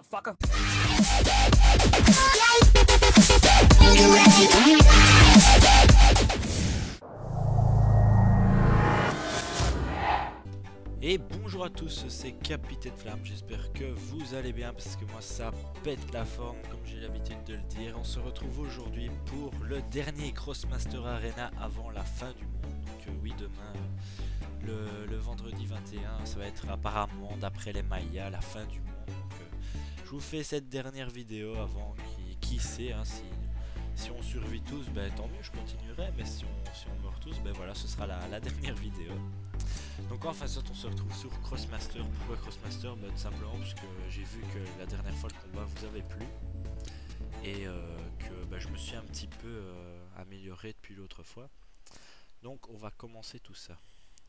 motherfucker. Et bonjour à tous, c'est Capitaine Flamme, j'espère que vous allez bien parce que moi ça pète la forme comme j'ai l'habitude de le dire. On se retrouve aujourd'hui pour le dernier Krosmaster Arena avant la fin du monde, donc oui demain, le vendredi 21, ça va être apparemment d'après les Mayas la fin du monde. Donc, je vous fais cette dernière vidéo avant, qui sait hein, si on survit tous, ben, tant mieux, je continuerai, mais si on meurt tous, ben voilà, ce sera la dernière vidéo. Donc enfin ça, on se retrouve sur Krosmaster. Pourquoi Krosmaster? Bah tout simplement parce que j'ai vu que la dernière fois le combat vous avait plu. Et que bah, je me suis un petit peu amélioré depuis l'autre fois. Donc on va commencer tout ça.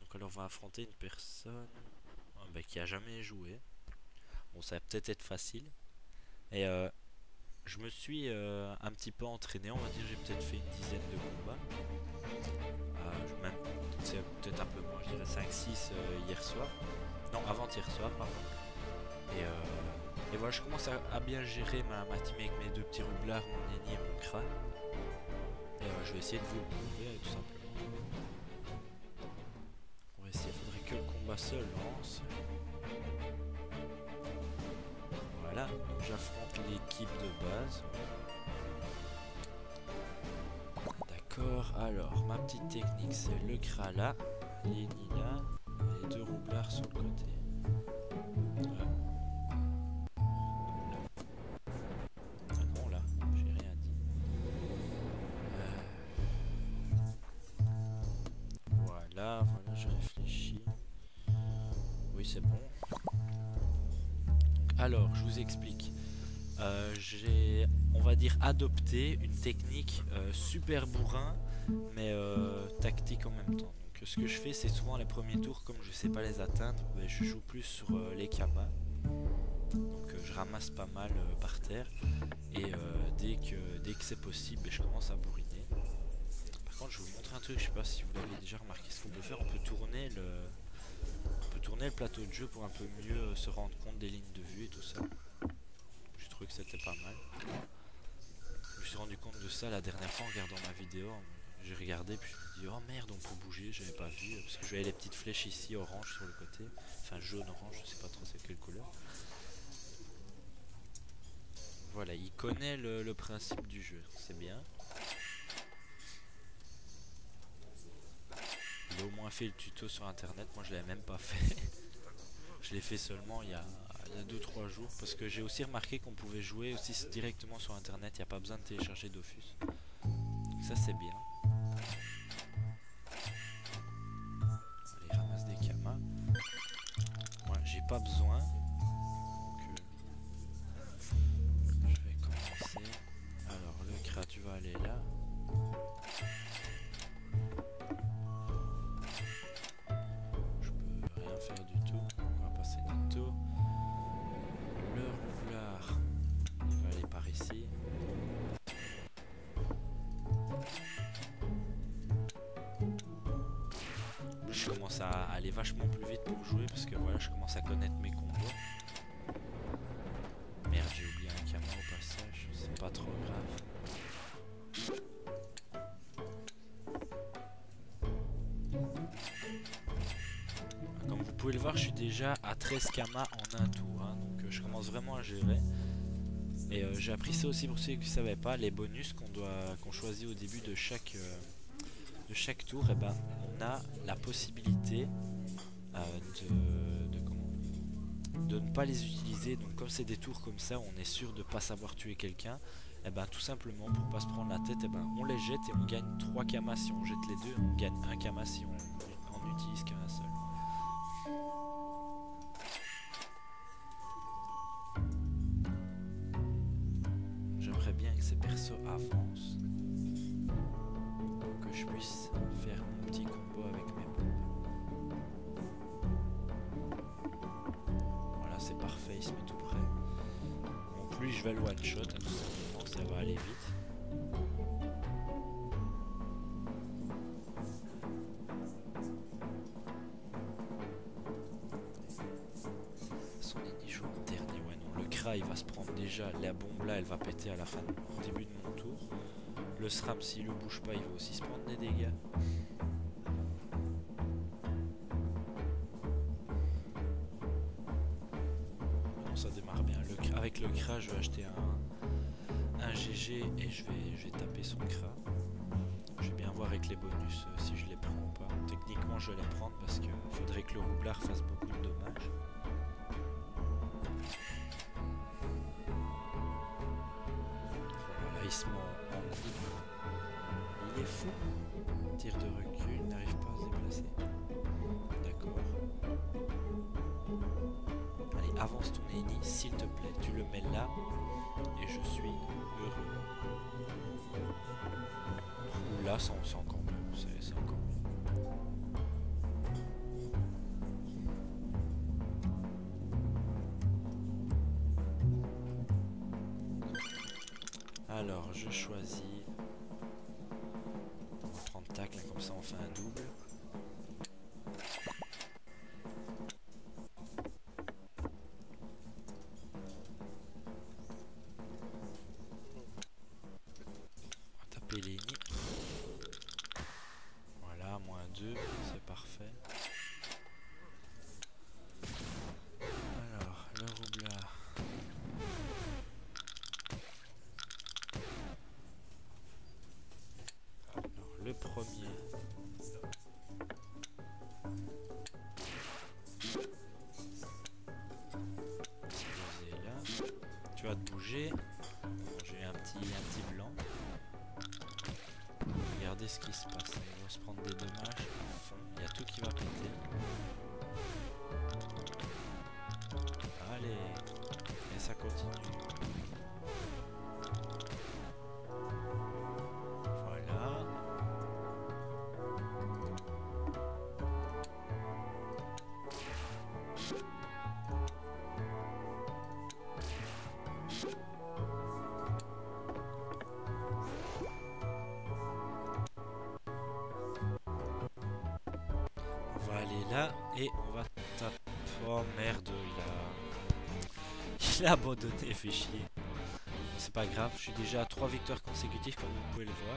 Donc alors on va affronter une personne bah, qui a jamais joué. Bon ça va peut-être être facile. Et je me suis un petit peu entraîné, on va dire j'ai peut-être fait une dizaine de combats. Même c'est peut-être un peu moins, je dirais 5-6 hier soir, non avant-hier soir pardon, et voilà je commence à bien gérer ma team avec mes deux petits roublards, mon aîné et mon CRA, et je vais essayer de vous le prouver tout simplement. On va essayer, il faudrait que le combat se lance. Voilà, donc j'affronte l'équipe de base. Alors, ma petite technique c'est le Krala, les Nina, les deux roublards sur le côté. Voilà. Ah non, là, j'ai rien dit. Voilà, je réfléchis. Oui, c'est bon. Alors, je vous explique. J'ai, on va dire, adopté une technique super bourrin mais tactique en même temps. Donc ce que je fais c'est souvent les premiers tours, comme je sais pas les atteindre, mais je joue plus sur les kamas. Donc je ramasse pas mal par terre et dès que c'est possible je commence à bourriner. Par contre je vais vous montrer un truc, je sais pas si vous l'avez déjà remarqué ce qu'on peut faire, on peut tourner le plateau de jeu pour un peu mieux se rendre compte des lignes de vue et tout ça. Je trouvais que c'était pas mal. Je me suis rendu compte de ça la dernière fois en regardant ma vidéo. J'ai regardé puis je me dis oh merde on peut bouger, j'avais pas vu. Parce que je voyais les petites flèches ici orange sur le côté. Enfin jaune orange, je sais pas trop c'est quelle couleur. Voilà, il connaît le principe du jeu, c'est bien. Il a au moins fait le tuto sur internet, moi je l'avais même pas fait. Je l'ai fait seulement il y a 2-3 jours parce que j'ai aussi remarqué qu'on pouvait jouer aussi directement sur internet, il n'y a pas besoin de télécharger Dofus. Donc ça c'est bien. Allez, ramasse des kamas. Ouais, j'ai pas besoin. Donc, je vais commencer. Alors le CRA tu vas aller là. Je peux rien faire du tout. On va passer notre tour. Ici. Je commence à aller vachement plus vite pour jouer parce que voilà je commence à connaître mes combos. Merde j'ai oublié un camion au passage, c'est pas trop grave. Comme vous pouvez le voir je suis déjà à 13 kamas en un tour hein, donc je commence vraiment à gérer. Et j'ai appris ça aussi pour ceux qui ne savaient pas, les bonus qu'on choisit au début de chaque tour, et ben on a la possibilité de ne pas les utiliser. Donc comme c'est des tours comme ça, on est sûr de ne pas savoir tuer quelqu'un, et ben tout simplement pour pas se prendre la tête, et ben on les jette et on gagne 3 kamas si on jette les deux, on gagne 1 kama si on n'en utilise qu'un seul. Ces persos avancent pour que je puisse faire mon petit combo avec mes bombes. Voilà c'est parfait, il se met tout près. En plus je vais le one shot tout simplement, ça va aller vite. Son ennemi joue en dernier, ouais non le CRA il va se prendre déjà, la bombe là elle va péter à la fin, au début de mon tour. Le SRAM s'il ne bouge pas il va aussi se prendre des dégâts. Bon, ça démarre bien, avec le CRA je vais acheter un GG et je vais taper son CRA. Je vais bien voir avec les bonus si je les prends ou pas. Techniquement je vais les prendre parce qu'il faudrait que le roublard fasse beaucoup de dommages. Voilà, il se ment en ligne. Il est fou. Tire de recul, il n'arrive pas à se déplacer. D'accord. Allez, avance ton ennemi, s'il te plaît. Tu le mets là et je suis heureux. Là, ça on sent encore mieux, c'est encore mieux. Alors, je choisis 30 tacles, comme ça on fait un double. Ce qui se passe, ils vont se prendre des dommages à fond, il y a tout qui va péter. Allez, et ça continue. Voilà. Et on va taper. Oh merde, il a abandonné, fait chier. C'est pas grave, je suis déjà à 3 victoires consécutives comme vous pouvez le voir.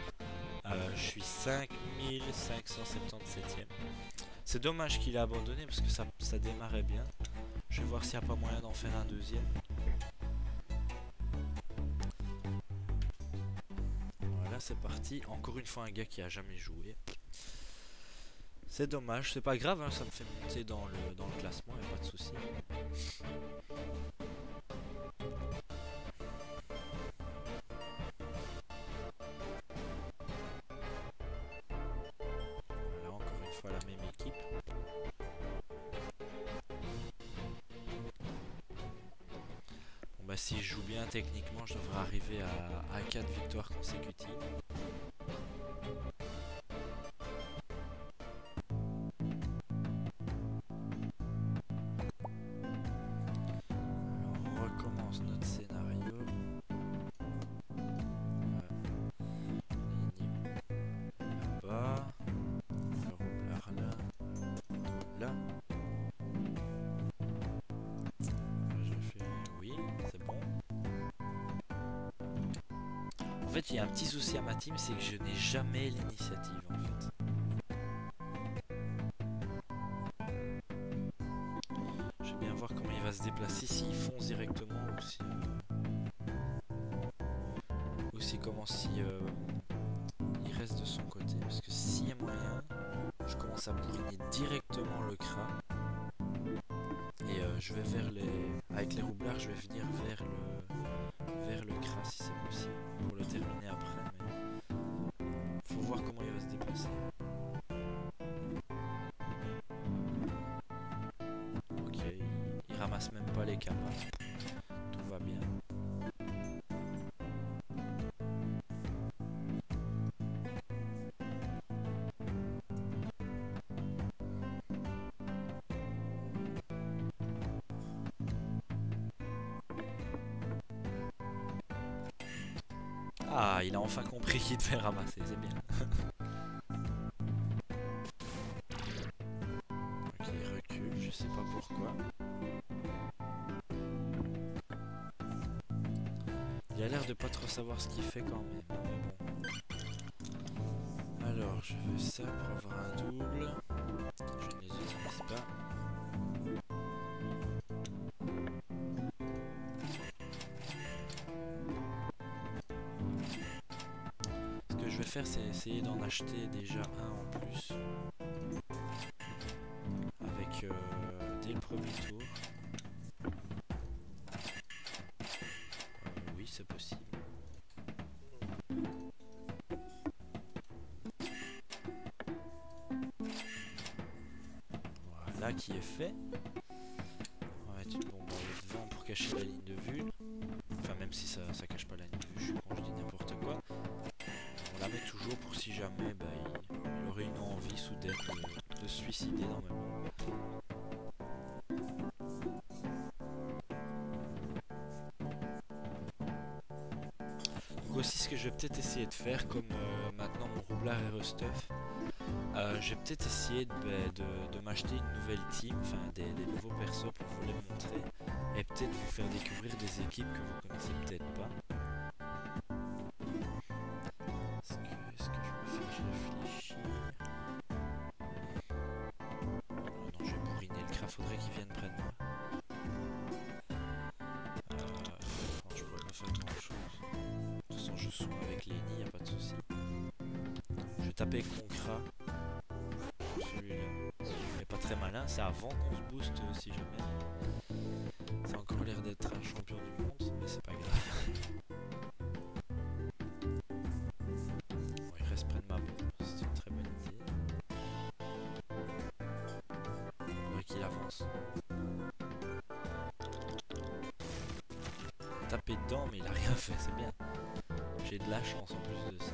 Je suis 5577e. C'est dommage qu'il a abandonné parce que ça démarrait bien. Je vais voir s'il n'y a pas moyen d'en faire un deuxième. Voilà, c'est parti. Encore une fois un gars qui a jamais joué. C'est dommage, c'est pas grave, hein, ça me fait monter dans le classement, il n'y a pas de souci. Voilà, encore une fois la même équipe. Bon bah si je joue bien techniquement, je devrais arriver à 4 victoires consécutives. En fait, il y a un petit souci à ma team, c'est que je n'ai jamais l'initiative en fait. Je vais bien voir comment il va se déplacer, s'il fonce directement ou si comment il reste de son côté. Parce que s'il y a moyen, je commence à bourriner directement le CRA. Et je vais vers les... Avec les roublards, je vais venir vers le CRA si c'est possible. Pour le terminer après, mais faut voir comment il va se déplacer. Ok, il ramasse même pas les camas. Tout va bien. Ah, il a enfin compris qu'il devait ramasser, c'est bien. Ok, il recule, je sais pas pourquoi. a l'air de pas trop savoir ce qu'il fait quand même. Alors je veux ça pour avoir un double. Je ne les utilise pas. Ce que je vais faire, c'est essayer d'en acheter déjà un en plus. Avec dès le premier tour. Oui, c'est possible. Voilà qui est fait. On va mettre une bombe devant pour cacher la ligne de vue. Enfin, même si ça cache pas la ligne de vue, je suis con, je dis n'importe quoi. On la met toujours pour si jamais bah, il aurait une envie soudaine de se suicider normalement. Aussi ce que je vais peut-être essayer de faire, comme maintenant mon roublard est restuff, je vais peut-être essayer de m'acheter une nouvelle team, enfin des nouveaux persos pour vous les montrer, et peut-être vous faire découvrir des équipes que vous connaissez peut-être pas. Est-ce que je peux faire, je réfléchis. Oh non, je vais bourriner le craft, faudrait qu'il vienne près de moi. Je pourrais pas faire grand chose. Je soum avec Lenny, y a pas de souci. Je vais taper avec mon CRA. Celui-là, mais pas très malin. C'est avant qu'on se booste si jamais. Ça a encore l'air d'être un champion du monde, mais c'est pas grave. Bon, il reste près de ma bombe. C'est une très bonne idée. Faudrait qu'il avance. Taper dedans, mais il a rien fait. C'est bien. J'ai de la chance en plus de ça.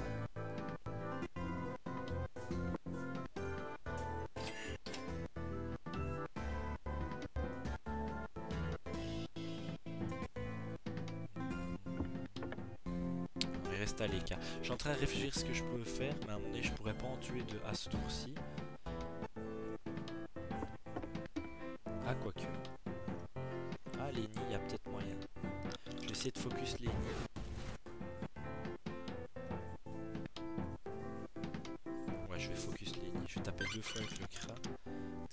Il reste à l'écart. Je suis en train de réfléchir ce que je peux faire, mais à mon avis je pourrais pas en tuer deux à ce tour-ci. Ah quoique. Ah Lenny, il y a peut-être moyen. Je vais essayer de focus Lenny. Je vais focus les nids, je vais taper deux fois avec le CRA.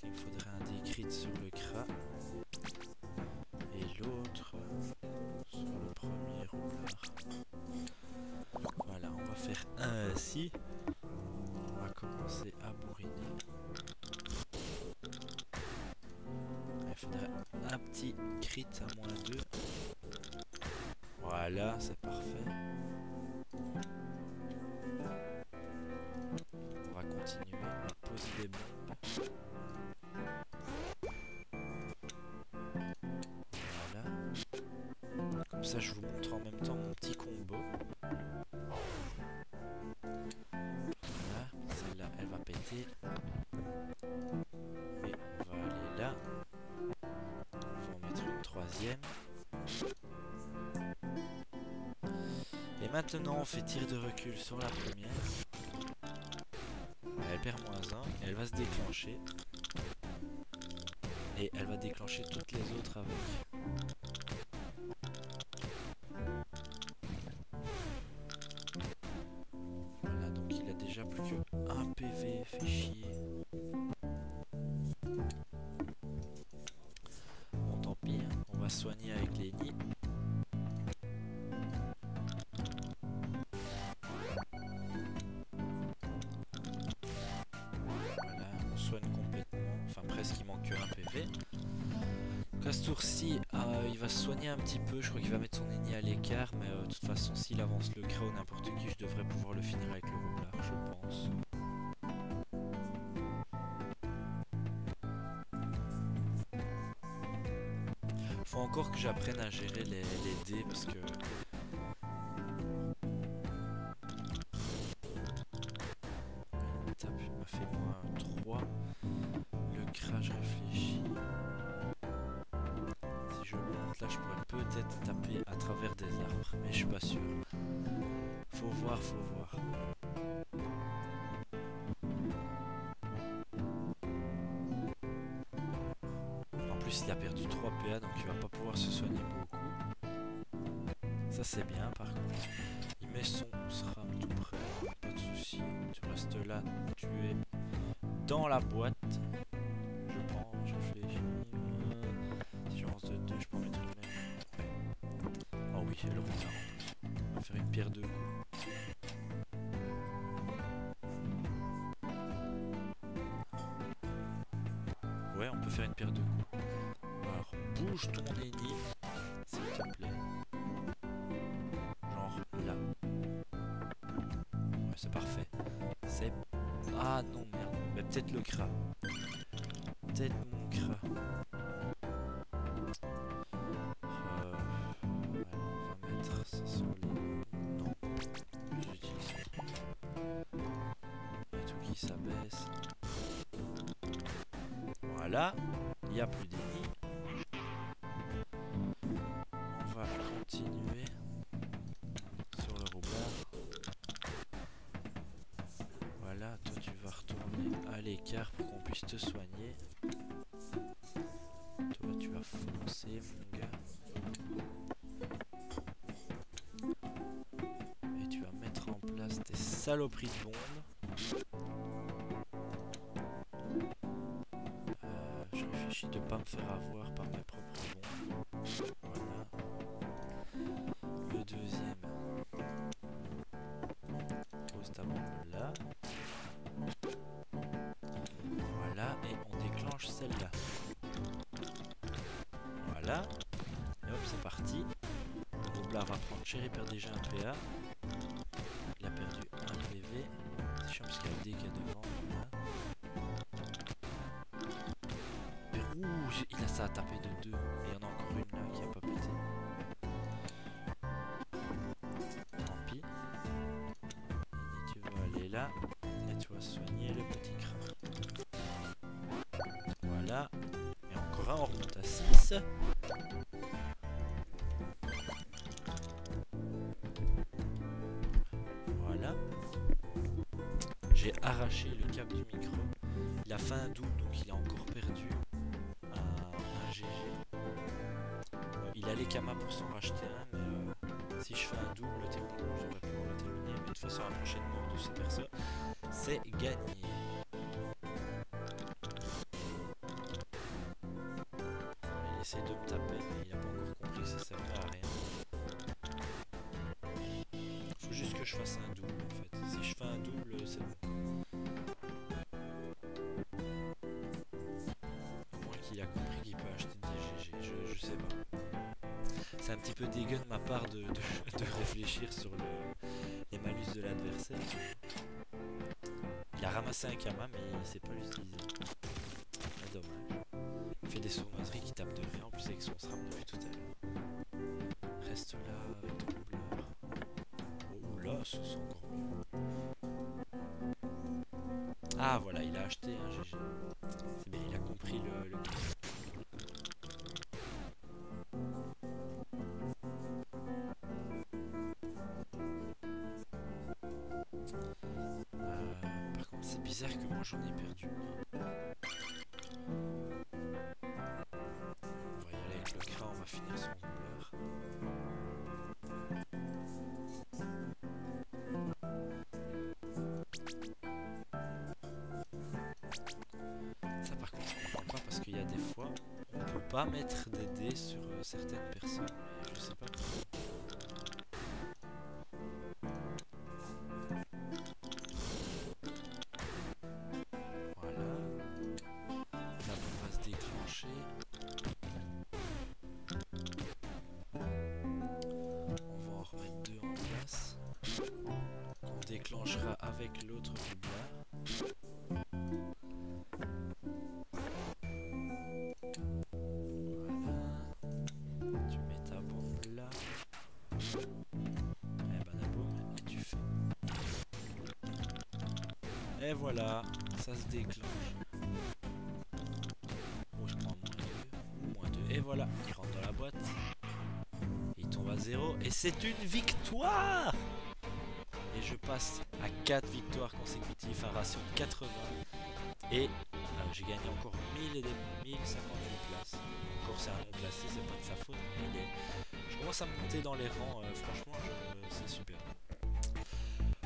Il me faudrait un décrit sur le CRA. Et l'autre sur le premier roublard. Voilà, on va faire ainsi. On va commencer à bourriner. Il faudrait un petit crit à -2. Voilà, c'est parfait. Continuer à poser des bombes. Voilà. Comme ça, je vous montre en même temps mon petit combo. Voilà. Celle-là, elle va péter. Et on va aller là. On va en mettre une troisième. Et maintenant, on fait tir de recul sur la première. Elle perd -1, elle va se déclencher et elle va déclencher toutes les autres avec. Voilà, donc il a déjà plus que 1 PV, fait chier. Bon, tant pis, hein. On va soigner avec les nids. Il va se soigner un petit peu, je crois qu'il va mettre son ennemi à l'écart, mais de toute façon s'il avance le CRA ou n'importe qui, je devrais pouvoir le finir avec le roublard, je pense. Faut encore que j'apprenne à gérer les dés parce que... Tape, il m'a fait -3. Le CRA, je réfléchis. Là je pourrais peut-être taper à travers des arbres, mais je suis pas sûr. Faut voir, faut voir. En plus il a perdu 3 PA donc il va pas pouvoir se soigner beaucoup. Ça c'est bien par contre. Il met son SRAM tout près. Pas de soucis. Tu restes là. Tu es dans la boîte. Je prends, je réfléchis. Si je lance de 2, je peux en mettre une même. Oh oui, le Roublard en plus. On va faire une pierre de coups. Ouais, on peut faire une pierre de coups. Alors, bouge ton ennemi, s'il te plaît. Genre là. Ouais, c'est parfait. C'est... Ah non, merde. Mais peut-être le CRA. Peut-être mon CRA. Ouais, on va mettre ça sur les... Non. J'utilise ça. Il y a tout qui s'abaisse. Voilà. Il n'y a plus d'ennemis. On va continuer sur le Roublard. Voilà, toi tu vas retourner à l'écart pour qu'on puisse te soigner. Toi tu vas foncer mon gars. Et tu vas mettre en place tes saloperies de bombes. Je réfléchis de pas me faire avoir par mes propres bombes. Voilà. Le deuxième pose ta bombe là. Voilà, et on déclenche celle-là. Voilà. Et hop, c'est parti. Le Roublard va prendre cher et perd déjà un PA. Il a perdu un PV. C'est chiant parce qu'il y a le dé qui est devant. Ouh, il a ça à taper de 2. Et il y en a encore une là qui a pas pété. Tant pis. Et tu vas aller là. Et tu vas soigner le petit crâne. Voilà. Et encore un, on remonte à 6. Voilà. J'ai arraché le cap du micro. Il a fait un double, donc il a encore perdu. Il a les kamas pour s'en racheter un, mais si je fais un double témoin, je vais pouvoir le terminer. Mais de toute façon, la prochaine mort de ces personnes, c'est gagné. Il essaie de me taper, mais il a pas encore compris que ça sert à rien. Faut juste que je fasse un double en fait. Si je fais un double, c'est bon. Au moins qu'il a compris qu'il peut acheter des GG, je sais pas. C'est un petit peu dégueu de ma part de réfléchir sur les malus de l'adversaire. Il a ramassé un kama mais il ne sait pas l'utiliser. C'est dommage. Il fait des sournoiseries qui tapent de rien en plus avec son SRAM depuis tout à l'heure. Reste là avec ton Roublard. Oh là, ce sont encore mieux. Ah voilà, il a acheté un GG. C'est bien, il a compris le... C'est bizarre que moi j'en ai perdu. On va y aller avec le CRA, on va finir son Roublard. Ça par contre je comprends pas parce qu'il y a des fois on peut pas mettre des dés sur certaines personnes. Je sais pas pourquoi. Déclenchera avec l'autre Roublard. Voilà. Tu mets ta bombe là. Et ben la bombe, et tu fais. Et voilà, ça se déclenche. Oh, je prends moins 2. Et voilà, il rentre dans la boîte. Il tombe à 0. Et c'est une victoire! Et je passe à 4 victoires consécutives, un ratio de 80. Et j'ai gagné encore 1000 et des 1050 places. Encore c'est un non placé, c'est pas de sa faute. Mais je commence à monter dans les rangs, franchement c'est super.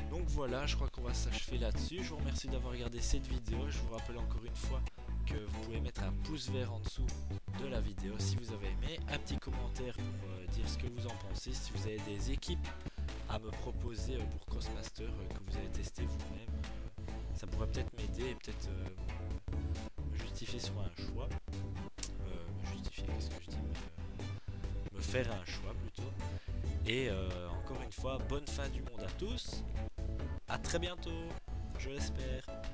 Donc voilà, je crois qu'on va s'achever là-dessus. Je vous remercie d'avoir regardé cette vidéo. Je vous rappelle encore une fois que vous pouvez mettre un pouce vert en dessous de la vidéo si vous avez aimé, un petit commentaire pour dire ce que vous en pensez, si vous avez des équipes à me proposer pour Krosmaster que vous avez testé vous-même, ça pourrait peut-être m'aider et peut-être me justifier sur un choix, me faire un choix plutôt, et encore une fois bonne fin du monde à tous, à très bientôt, je l'espère.